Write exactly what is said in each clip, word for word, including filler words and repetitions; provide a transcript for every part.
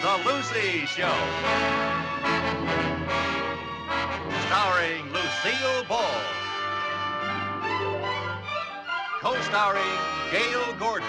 The Lucy Show, starring Lucille Ball, co-starring Gale Gordon.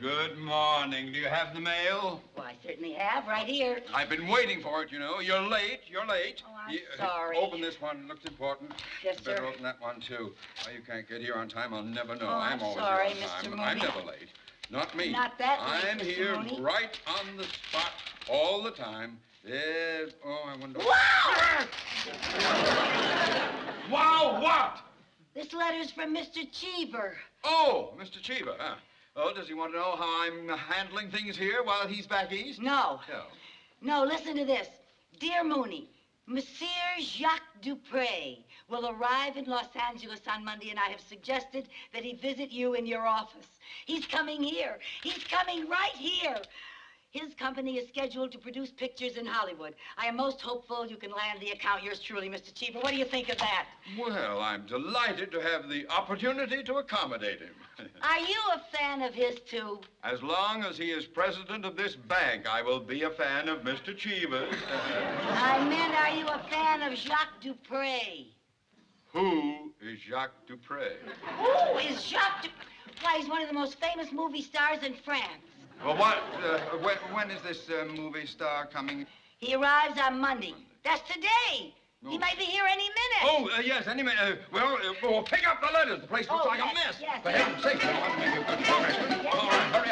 Good morning. Do you have the mail? Well, I certainly have, right here. I've been waiting for it, you know. You're late. You're late. Oh, I'm you, sorry. Open this one. It looks important. Yes, you better sir. Open that one, too. Oh, you can't get here on time. I'll never know. Oh, I'm, I'm always sorry, here on Mister time. Mooney. I'm never late. Not me. Not that late, I'm Mister here Mooney. Right on the spot all the time. There's... Oh, I wonder... Wow! Wow, what? This letter's from Mister Cheever. Oh, Mister Cheever, huh? Oh, does he want to know how I'm handling things here while he's back east? No. No. No, listen to this. Dear Mooney, Monsieur Jacques Dupré will arrive in Los Angeles on Monday, and I have suggested that he visit you in your office. He's coming here. He's coming right here. His company is scheduled to produce pictures in Hollywood. I am most hopeful you can land the account. Yours truly, Mister Cheever. What do you think of that? Well, I'm delighted to have the opportunity to accommodate him. Are you a fan of his, too? As long as he is president of this bank, I will be a fan of Mister Cheever's. I meant, are you a fan of Jacques Dupré? Who is Jacques Dupré? Who is Jacques Dupré? Why, he's one of the most famous movie stars in France. Well, what, uh, when, when is this uh, movie star coming? He arrives on Monday. Monday. That's today. Oh. He might be here any minute. Oh, uh, yes, any minute. Uh, well, uh, well, pick up the letters. The place looks oh, like yes, a mess. Yes, but yes. Heaven's sake, I want to make a good progress. Yes. All right, hurry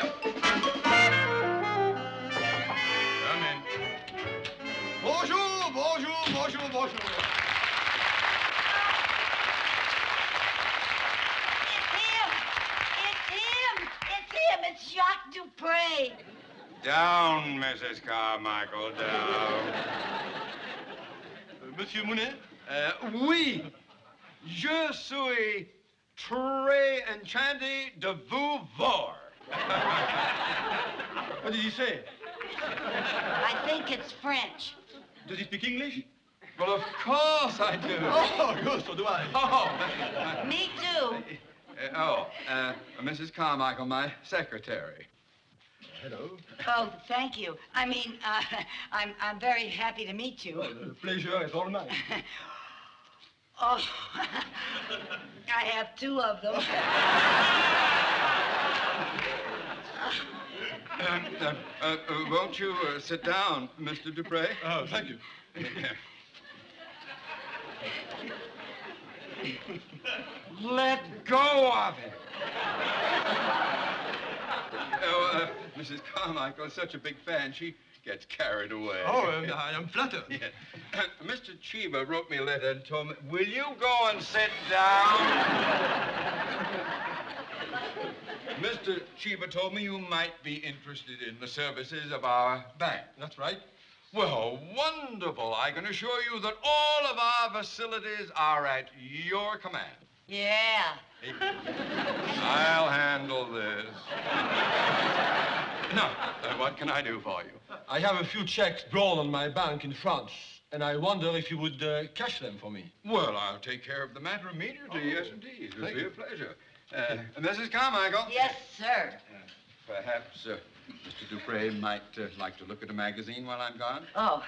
up. Come in. Bonjour, bonjour, bonjour, bonjour. It's Jacques Dupré. Down, Missus Carmichael, down. Monsieur Mooney? Uh, oui. Je suis très enchanté de vous voir. What did he say? I think it's French. Does he speak English? Well, of course I do. Oh, yes, so do I. Oh. Me too. Uh, oh, uh, Missus Carmichael, my secretary. Hello. Oh, thank you. I mean, uh, I'm, I'm very happy to meet you. Well, the pleasure is all mine. Oh, I have two of them. uh, uh, uh, uh, won't you uh, sit down, Mister Dupré? Oh, thank you. Let go of it. Oh, uh, Missus Carmichael is such a big fan, she gets carried away. Oh, uh, I am flattered. Yeah. Uh, Mister Cheever wrote me a letter and told me, will you go and sit down? Mister Cheever told me you might be interested in the services of our bank. That's right. Well, wonderful. I can assure you that all of our facilities are at your command. Yeah. I'll handle this. Now, uh, what can I do for you? I have a few checks drawn on my bank in France, and I wonder if you would uh, cash them for me. Well, I'll take care of the matter immediately. Oh, yes, indeed. It'll be a pleasure. Uh, Missus Carmichael? Yes, sir. Uh, perhaps... Uh, Mister Dupré might uh, like to look at a magazine while I'm gone. Oh.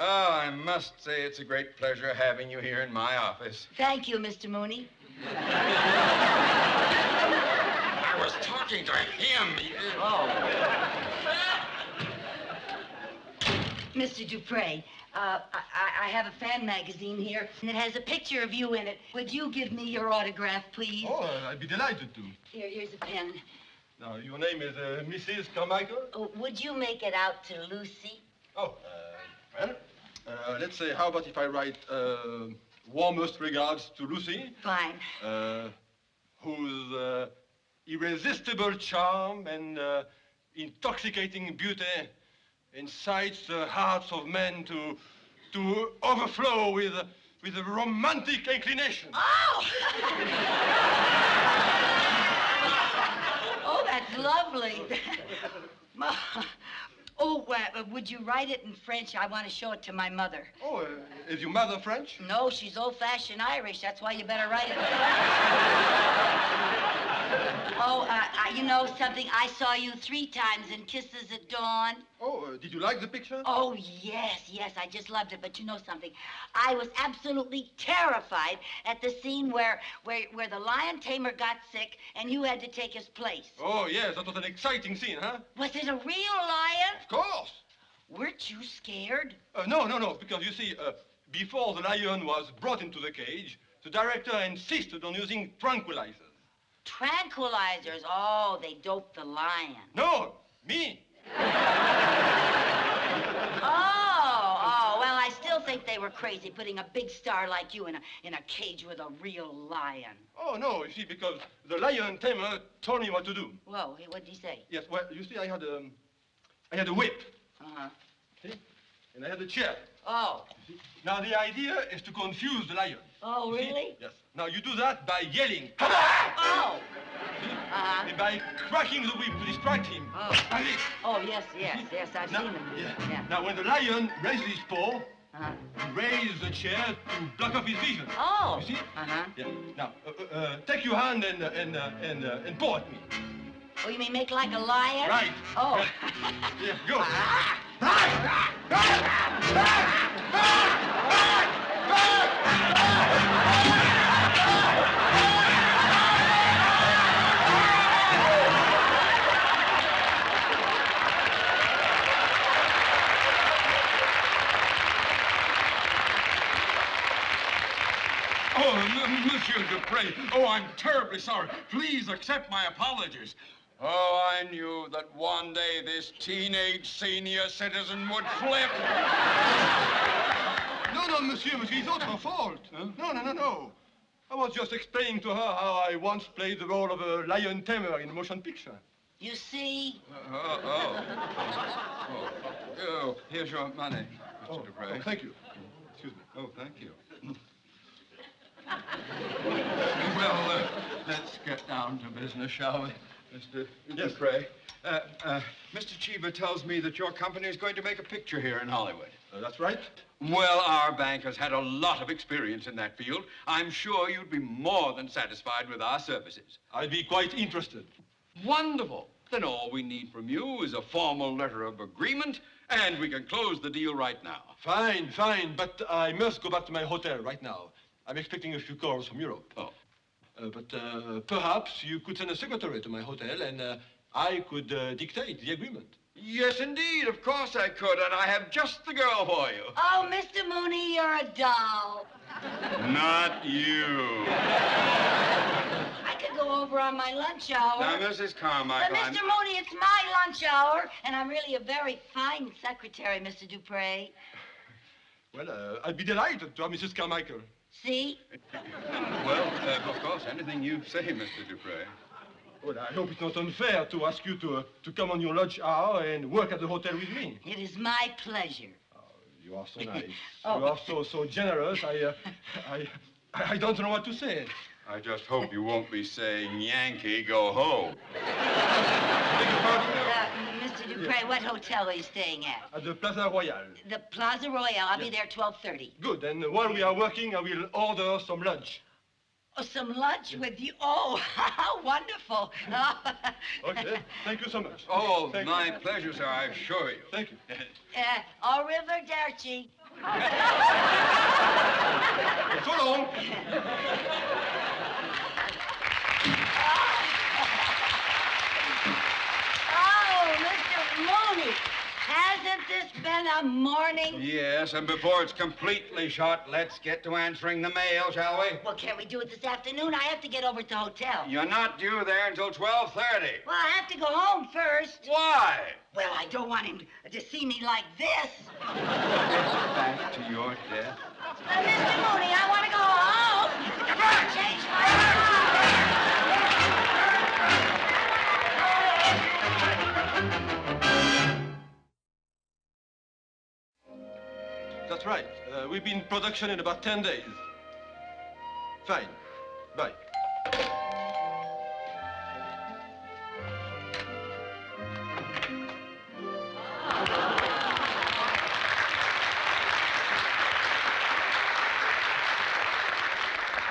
Oh, I must say it's a great pleasure having you here in my office. Thank you, Mister Mooney. I was talking to him. Oh. Mister Dupré, uh, I, I have a fan magazine here, and it has a picture of you in it. Would you give me your autograph, please? Oh, uh, I'd be delighted to. Here, here's a pen. Now, your name is uh, Missus Carmichael? Oh, would you make it out to Lucy? Oh, uh, well, Uh, let's say, how about if I write uh, warmest regards to Lucy? Fine. Uh, whose uh, irresistible charm and uh, intoxicating beauty incites the hearts of men to to overflow with with a romantic inclination. Oh! Oh, that's lovely. Oh, uh, would you write it in French? I want to show it to my mother. Oh, uh, is your mother French? No, she's old-fashioned Irish. That's why you better write it in French. Oh, uh, I, you know something? I saw you three times in Kisses at Dawn. Oh, uh, did you like the picture? Oh, yes, yes. I just loved it. But you know something? I was absolutely terrified at the scene where, where, where the lion tamer got sick and you had to take his place. Oh, yes. That was an exciting scene, huh? Was it a real lion? Of course. Weren't you scared? Uh, no, no, no, because you see, uh, before the lion was brought into the cage, the director insisted on using tranquilizers. Tranquilizers? Oh, they doped the lion. No, me. oh, oh, well, I still think they were crazy putting a big star like you in a, in a cage with a real lion. Oh, no, you see, because the lion tamer told me what to do. Whoa, what did he say? Yes, well, you see, I had a... Um, I had a whip, uh-huh. See? And I had a chair. Oh. See? Now, the idea is to confuse the lion. Oh, really? See? Yes. Now, you do that by yelling, come on! Oh! See? Uh-huh. And by cracking the whip to distract him. Oh, oh yes, yes, yes, I've now, seen him. Yeah. Yeah. Now, when the lion raises his paw, uh-huh. you raise the chair to block off his vision. Oh! You see? Uh-huh. Yeah. Now, uh, uh, take your hand and, uh, and, uh, and, uh, and paw at me. Oh, you mean make like a lion? Right. Oh. Yeah, go. Oh, Monsieur Dupré. Oh, I'm terribly sorry. Please accept my apologies. Oh, I knew that one day this teenage senior citizen would flip. No, no, monsieur, monsieur, it's not her fault. Huh? No, no, no, no. I was just explaining to her how I once played the role of a lion tamer in a motion picture. You see? Uh, oh, oh. oh. Oh, here's your money, Mister Oh, Dupré. Oh, thank you. Excuse me. Oh, thank you. Well, uh, let's get down to business, shall we? Mister Yes. Dupré, uh, uh, Mister Chiba tells me that your company is going to make a picture here in Hollywood. Uh, that's right. Well, our bank has had a lot of experience in that field. I'm sure you'd be more than satisfied with our services. I'd be quite interested. Wonderful. Then all we need from you is a formal letter of agreement, and we can close the deal right now. Fine, fine, but I must go back to my hotel right now. I'm expecting a few calls from Europe. Oh. Uh, but uh, perhaps you could send a secretary to my hotel and uh, I could uh, dictate the agreement. Yes, indeed. Of course I could. And I have just the girl for you. Oh, Mister Mooney, you're a doll. Not you. I could go over on my lunch hour. Now, Missus Carmichael. But, Mister I'm... Mooney, it's my lunch hour. And I'm really a very fine secretary, Mister Dupré. Well, uh, I'd be delighted to have Missus Carmichael. See? Well, uh, of course, anything you say, Mister Dupré. Well, I hope it's not unfair to ask you to, uh, to come on your lunch hour and work at the hotel with me. It is my pleasure. Oh, you are so nice. Oh. You are so, so generous. I, uh, I, I don't know what to say. I just hope you won't be saying, Yankee, go home. uh, Mister Dupré, yeah. What hotel are you staying at? At the Plaza Royal. The Plaza Royal. I'll yeah. be there twelve thirty. Good. And while we are working, I will order some lunch. Oh, some lunch yeah. with you? Oh, how wonderful. Okay. Thank you so much. Oh, Thank my you. pleasure, sir. I assure you. Thank you. uh, au rivederci. So long. Hasn't this been in the morning? Yes, and before it's completely shot, let's get to answering the mail, shall we? Well, can't we do it this afternoon? I have to get over to the hotel. You're not due there until twelve thirty. Well, I have to go home first. Why? Well, I don't want him to see me like this. Back to your death. Uh, Mister Mooney, I want to go home. Change my mind. That's right. Uh, we'll be in production in about ten days. Fine. Bye.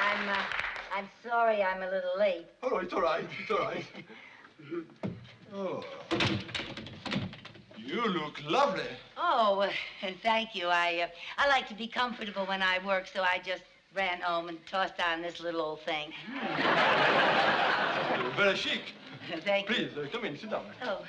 I'm, uh, I'm sorry I'm a little late. Oh, it's all right, it's all right. Oh. You look lovely. Oh, uh, and thank you. I, uh, I like to be comfortable when I work, so I just ran home and tossed on this little old thing. Mm. Very chic. Thank Please, you. Please, uh, come in, sit down. Oh.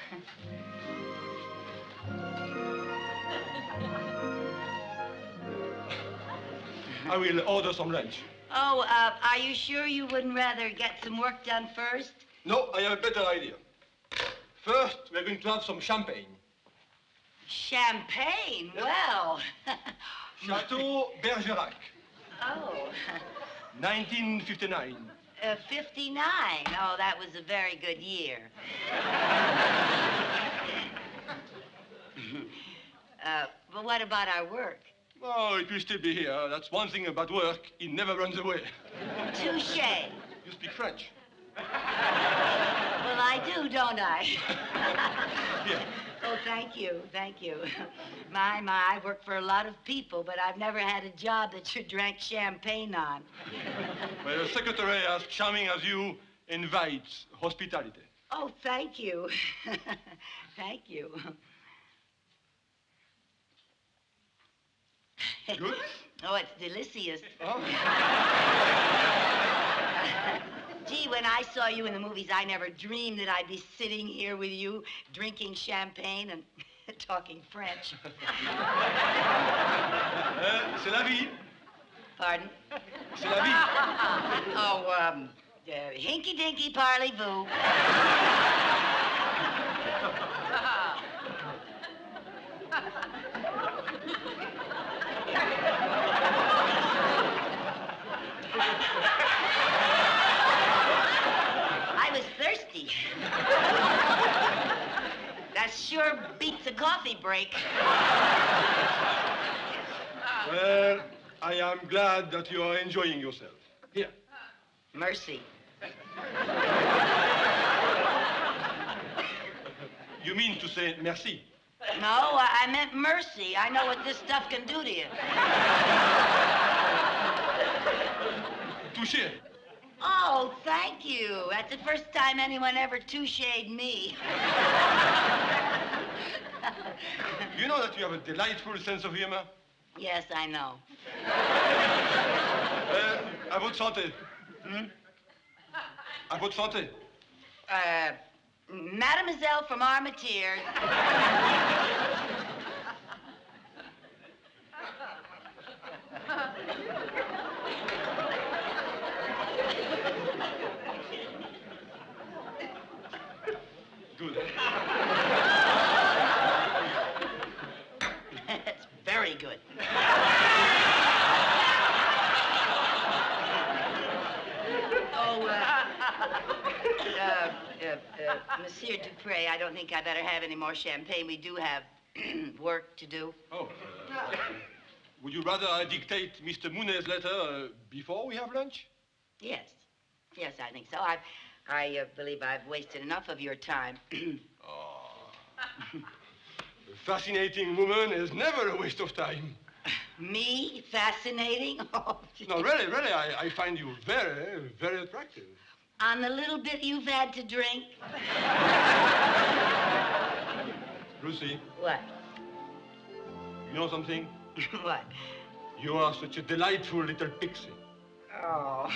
I will order some lunch. Oh, uh, are you sure you wouldn't rather get some work done first? No, I have a better idea. First, we're going to have some champagne. Champagne? Yep. Well. Chateau Bergerac. Oh. nineteen fifty-nine. Uh, fifty-nine? Oh, that was a very good year. uh, but what about our work? Oh, it will still be here. That's one thing about work. It never runs away. Touché. You speak French. Well, I do, don't I? Yeah. Oh, thank you, thank you. My, my, I've worked for a lot of people, but I've never had a job that you drank champagne on. Well, a secretary as charming as you invites hospitality. Oh, thank you. Thank you. Good? Oh, it's delicious. Oh. Gee, when I saw you in the movies, I never dreamed that I'd be sitting here with you, drinking champagne and talking French. uh, c'est la vie. Pardon? C'est la vie. Oh, um, uh, hinky-dinky parley-voo. That sure beats a coffee break. Well, I am glad that you are enjoying yourself. Here. Mercy. You mean to say merci? No, I, I meant mercy. I know what this stuff can do to you. Touché. Oh, thank you. That's the first time anyone ever touched me. You know that you have a delightful sense of humor? Yes, I know. Uh, à votre santé. Hmm? À votre santé. Uh, Mademoiselle from Armatier. Good. That's very good. Oh, uh, uh, uh, uh, Monsieur Dupré, I don't think I better have any more champagne. We do have work to do. Oh. Uh, would you rather I dictate Mister Mooney's letter uh, before we have lunch? Yes. Yes, I think so. I've... I uh, believe I've wasted enough of your time. Oh. A fascinating woman is never a waste of time. Me? Fascinating? Oh, no, really, really, I, I find you very, very attractive. On the little bit you've had to drink? Lucy. What? You know something? What? You are such a delightful little pixie. Oh,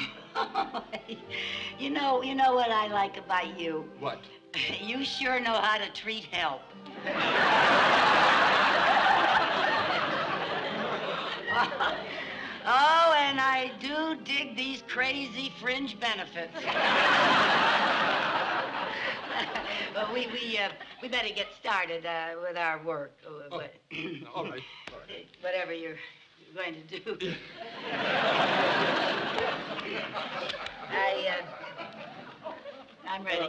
you know, you know what I like about you? What? You sure know how to treat help. Oh, and I do dig these crazy fringe benefits. Well, we we uh, we better get started uh, with our work. Oh, what, all right, all right. Whatever you're going to do. I uh, I'm ready. Uh,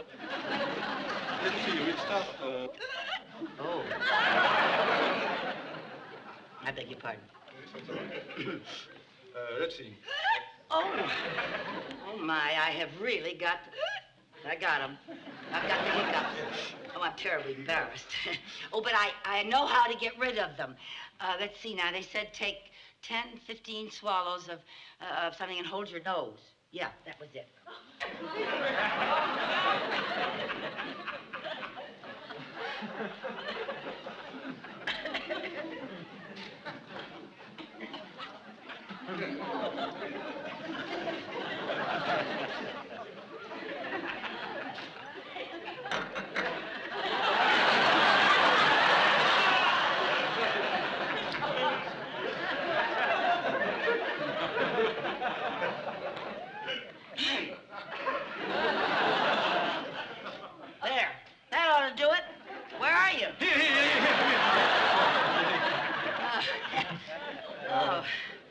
let's see. We start. Uh... Oh. I beg your pardon. Uh, let's see. Oh. Oh my! I have really got. I got them. I've got the hiccups. Oh, I'm terribly embarrassed. Oh, but I, I know how to get rid of them. Uh, let's see now. They said take ten, fifteen swallows of, uh, of something and hold your nose. Yeah, that was it.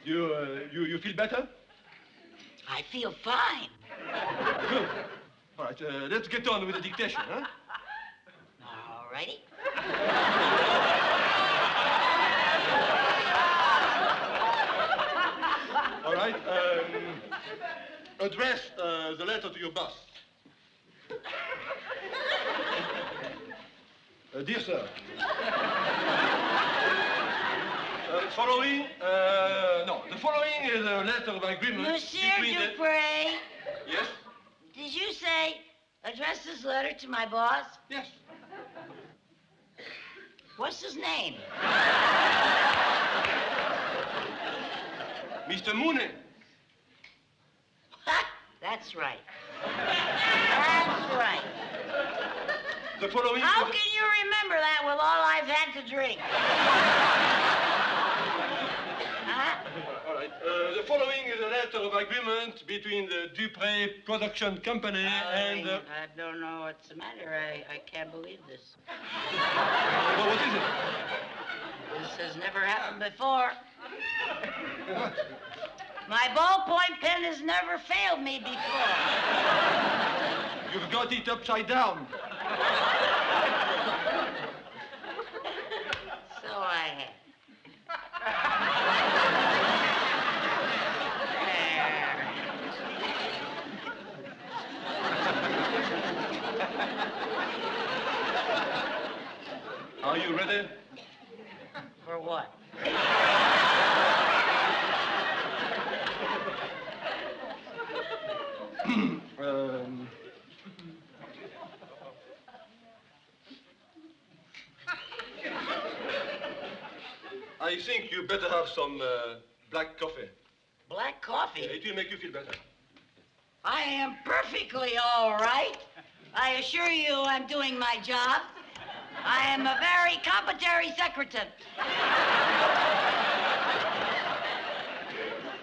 You, uh, you, you feel better? I feel fine. Good. All right, uh, let's get on with the dictation, huh? All righty. All right, um, address uh, the letter to your boss. Uh, dear sir. Uh, following, uh, no, the following is a letter of agreement. Monsieur Dupré. The... Yes? Did you say address this letter to my boss? Yes. What's his name? Mister Moonen. That's right. That's right. The following. How can you remember that with all I've had to drink? Uh, the following is a letter of agreement between the Dupré Production Company uh, and... Uh... I don't know what's the matter. I, I can't believe this. Well, what is it? This has never happened before. What? My ballpoint pen has never failed me before. You've got it upside down. So I have. Are you ready? For what? um... I think you better have some uh, black coffee. Black coffee? Yeah, it will make you feel better. I am perfectly all right. I assure you I'm doing my job. I am a very competent secretary.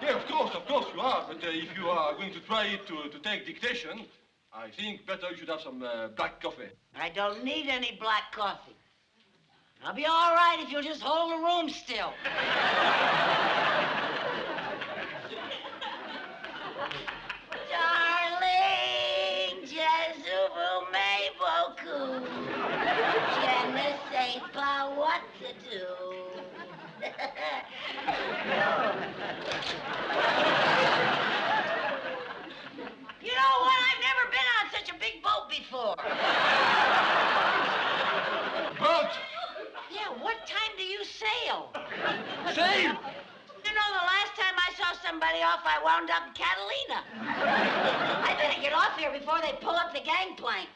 Yeah, of course, of course you are. But uh, if you are going to try to, to take dictation, I think better you should have some uh, black coffee. I don't need any black coffee. I'll be all right if you'll just hold the room still. Darling, Jesubu may beaucoup. But what to do? You know what? I've never been on such a big boat before. Boat? Yeah, what time do you sail? Sail? You know, the last time I saw somebody off, I wound up in Catalina. I better get off here before they pull up the gangplank.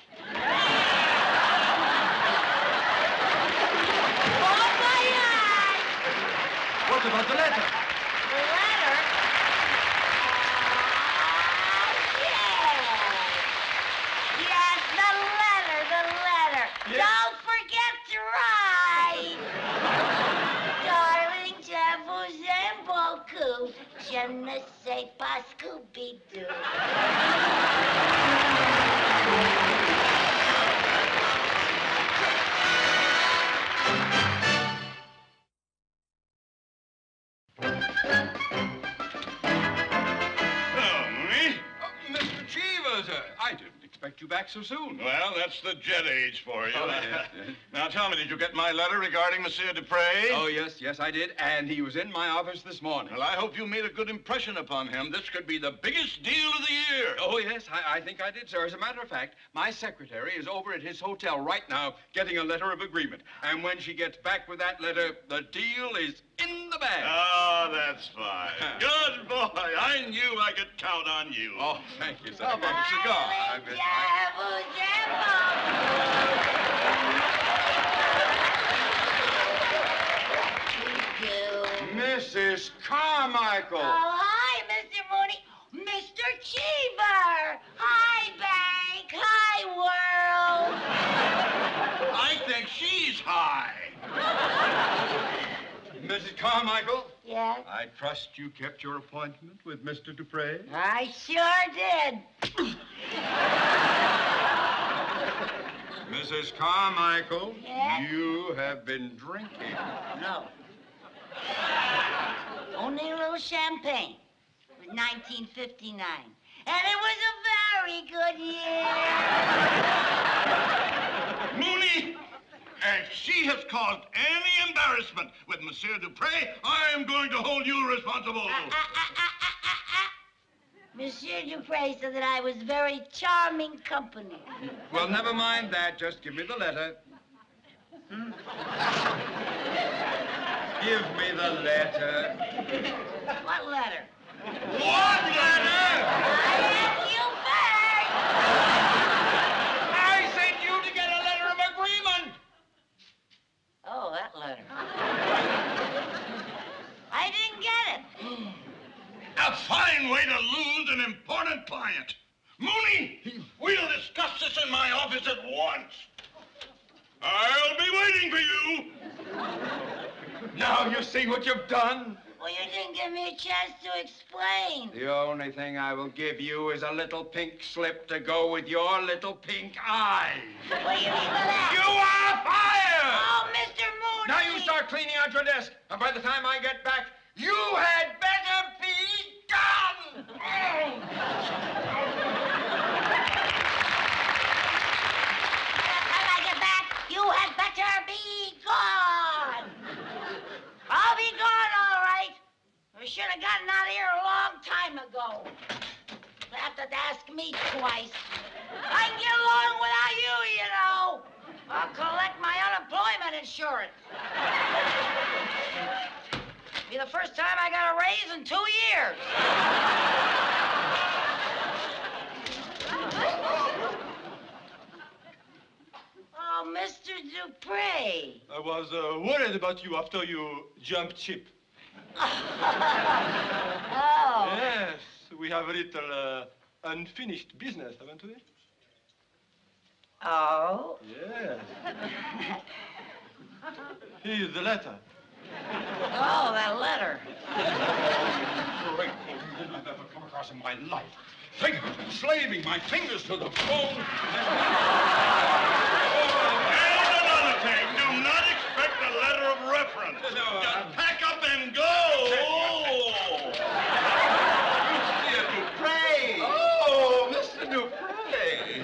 What about the letter? The letter? Uh, yes. Yes, the letter, the letter. Yes. Don't forget to write. Darling, je vous aime beaucoup. beaucoup. Je ne sais pas Scooby-Doo. Hello, Mooney. Oh, Mister Cheevers, uh, I didn't expect you back so soon. Well, that's the jet age for you. Oh, yeah. Now, tell me, did you get my letter regarding Monsieur Dupré? Oh, yes, yes, I did, and he was in my office this morning. Well, I hope you made a good impression upon him. This could be the biggest deal of the year. Oh, yes, I, I think I did, sir. As a matter of fact, my secretary is over at his hotel right now getting a letter of agreement. And when she gets back with that letter, the deal is in the bag. Oh, that's fine. Good boy. I knew I could count on you. Oh, thank you, sir. How about a cigar? I mean, Missus Carmichael. Oh, hi, Mister Mooney. Mister Cheever. Hi, Bank. Hi, world. I think she's high. Missus Carmichael? Yes? I trust you kept your appointment with Mister Dupré? I sure did. Missus Carmichael, yes? You have been drinking. No. Only a little champagne. It was nineteen fifty-nine. And it was a very good year. Mooney, if she has caused any embarrassment with Monsieur Dupré, I am going to hold you responsible. Uh, uh, uh, uh, uh, uh. Monsieur Dupré said that I was very charming company. Well, never mind that. Just give me the letter. Hmm? Give me the letter. What letter? What letter? I sent you back. I sent you to get a letter of agreement. Oh, that letter. I didn't get it. A fine way to lose an important client. Mooney, we'll discuss this in my office at once. I'll be waiting for you. Now you see what you've done? Well, you didn't give me a chance to explain. The only thing I will give you is a little pink slip to go with your little pink eyes. What do you mean by that? You are fired! Oh, Mister Mooney! Now you start cleaning out your desk, and by the time I get back, you had better be gone! By the time I get back, you had better be gone! I'll be gone, all right. We should have gotten out of here a long time ago. You have to ask me twice. I can get along without you, you know. I'll collect my unemployment insurance. Be the first time I got a raise in two years. Oh, Mister Dupré. I was uh, worried about you after you jumped ship. Oh. Yes, we have a little uh, unfinished business, haven't we? Oh? Yes. Here's the letter. Oh, that letter. Great thing I've ever come across in my life. Think of it, slaving my fingers to the phone. Do not expect a letter of reference. No, uh, Just pack up and go. Mister Dupré. Oh, Mister Dupré.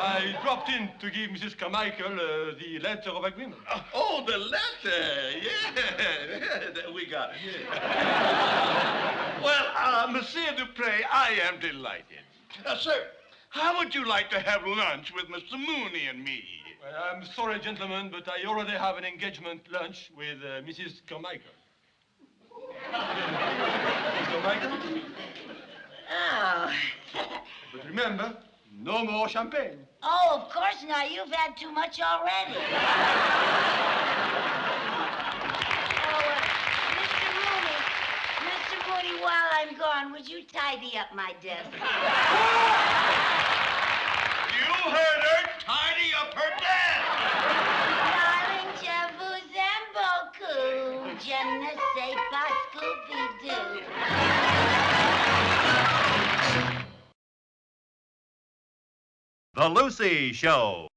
I dropped in to give Missus Carmichael uh, the letter of agreement. Uh, oh, the letter. Yeah, we got it. Yeah. Well, uh, Monsieur Dupré, I am delighted. Uh, sir, how would you like to have lunch with Mister Mooney and me? Well, I'm sorry, gentlemen, but I already have an engagement lunch with uh, Missus Carmichael. Missus Carmichael? Oh. But remember, no more champagne. Oh, of course not. You've had too much already. Oh, uh, Mister Mooney, Mister Mooney, while I'm gone, would you tidy up my desk? You heard her. Tidy up her desk! Darling, je vous aime beaucoup. Je ne sais pas ce The Lucy Show.